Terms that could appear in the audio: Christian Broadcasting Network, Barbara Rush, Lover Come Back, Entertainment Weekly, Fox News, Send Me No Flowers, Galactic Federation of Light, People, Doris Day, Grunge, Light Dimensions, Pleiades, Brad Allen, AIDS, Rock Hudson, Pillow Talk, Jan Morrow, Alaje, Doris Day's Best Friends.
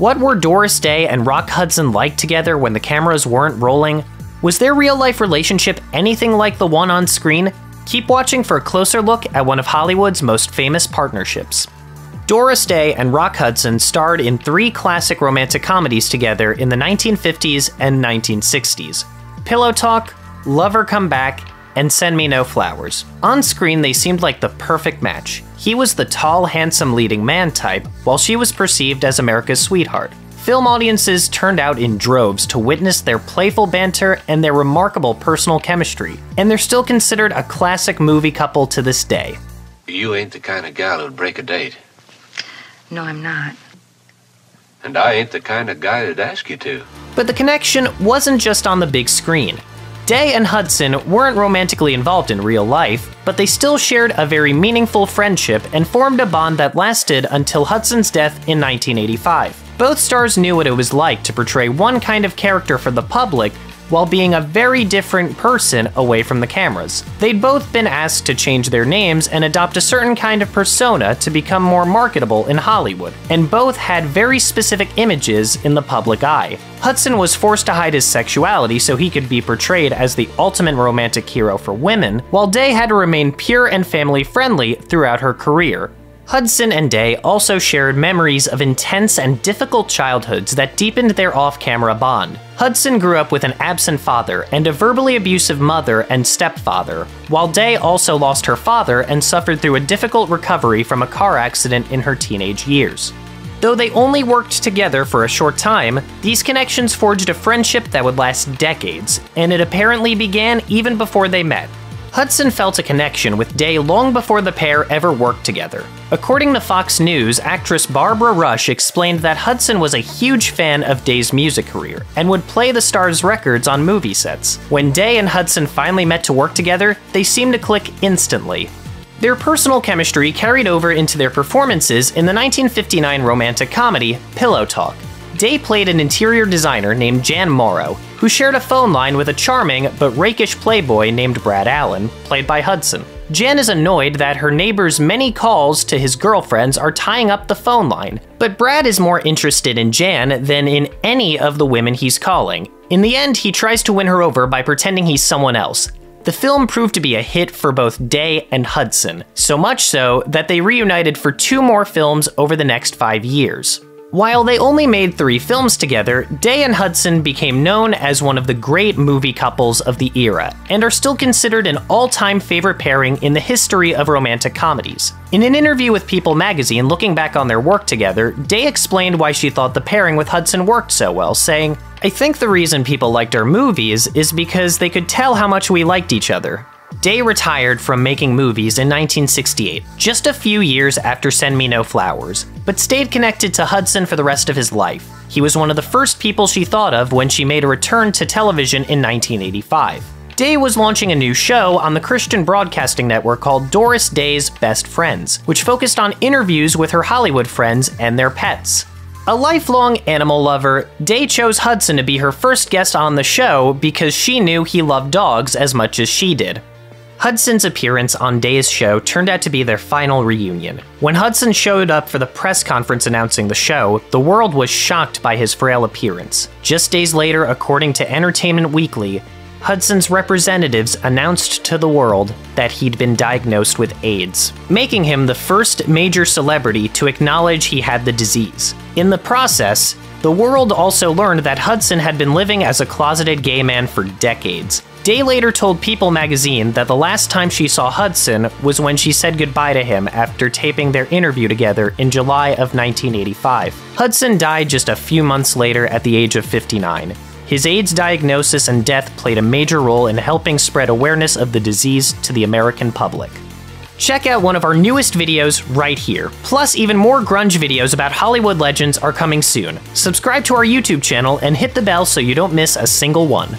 What were Doris Day and Rock Hudson like together when the cameras weren't rolling? Was their real-life relationship anything like the one on screen? Keep watching for a closer look at one of Hollywood's most famous partnerships. Doris Day and Rock Hudson starred in three classic romantic comedies together in the 1950s and 1960s: Pillow Talk, Lover Come Back, and Send Me No Flowers. On screen, they seemed like the perfect match. He was the tall, handsome leading man type, while she was perceived as America's sweetheart. Film audiences turned out in droves to witness their playful banter and their remarkable personal chemistry, and they're still considered a classic movie couple to this day. You ain't the kind of gal who'd break a date. No, I'm not. And I ain't the kind of guy that'd ask you to. But the connection wasn't just on the big screen. Day and Hudson weren't romantically involved in real life, but they still shared a very meaningful friendship and formed a bond that lasted until Hudson's death in 1985. Both stars knew what it was like to portray one kind of character for the public while being a very different person away from the cameras. They'd both been asked to change their names and adopt a certain kind of persona to become more marketable in Hollywood, and both had very specific images in the public eye. Hudson was forced to hide his sexuality so he could be portrayed as the ultimate romantic hero for women, while Day had to remain pure and family-friendly throughout her career. Hudson and Day also shared memories of intense and difficult childhoods that deepened their off-camera bond. Hudson grew up with an absent father and a verbally abusive mother and stepfather, while Day also lost her father and suffered through a difficult recovery from a car accident in her teenage years. Though they only worked together for a short time, these connections forged a friendship that would last decades, and it apparently began even before they met. Hudson felt a connection with Day long before the pair ever worked together. According to Fox News, actress Barbara Rush explained that Hudson was a huge fan of Day's music career and would play the star's records on movie sets. When Day and Hudson finally met to work together, they seemed to click instantly. Their personal chemistry carried over into their performances in the 1959 romantic comedy Pillow Talk. Day played an interior designer named Jan Morrow, who shared a phone line with a charming but rakish playboy named Brad Allen, played by Hudson. Jan is annoyed that her neighbor's many calls to his girlfriends are tying up the phone line, but Brad is more interested in Jan than in any of the women he's calling. In the end, he tries to win her over by pretending he's someone else. The film proved to be a hit for both Day and Hudson, so much so that they reunited for 2 more films over the next 5 years. While they only made 3 films together, Day and Hudson became known as one of the great movie couples of the era, and are still considered an all-time favorite pairing in the history of romantic comedies. In an interview with People magazine looking back on their work together, Day explained why she thought the pairing with Hudson worked so well, saying, "I think the reason people liked our movies is because they could tell how much we liked each other." Day retired from making movies in 1968, just a few years after Send Me No Flowers, but stayed connected to Hudson for the rest of his life. He was one of the first people she thought of when she made a return to television in 1985. Day was launching a new show on the Christian Broadcasting Network called Doris Day's Best Friends, which focused on interviews with her Hollywood friends and their pets. A lifelong animal lover, Day chose Hudson to be her first guest on the show because she knew he loved dogs as much as she did. Hudson's appearance on Day's show turned out to be their final reunion. When Hudson showed up for the press conference announcing the show, the world was shocked by his frail appearance. Just days later, according to Entertainment Weekly, Hudson's representatives announced to the world that he'd been diagnosed with AIDS, making him the first major celebrity to acknowledge he had the disease. In the process, the world also learned that Hudson had been living as a closeted gay man for decades. Day later told People magazine that the last time she saw Hudson was when she said goodbye to him after taping their interview together in July of 1985. Hudson died just a few months later at the age of 59. His AIDS diagnosis and death played a major role in helping spread awareness of the disease to the American public. Check out one of our newest videos right here. Plus, even more grunge videos about Hollywood legends are coming soon. Subscribe to our YouTube channel and hit the bell so you don't miss a single one.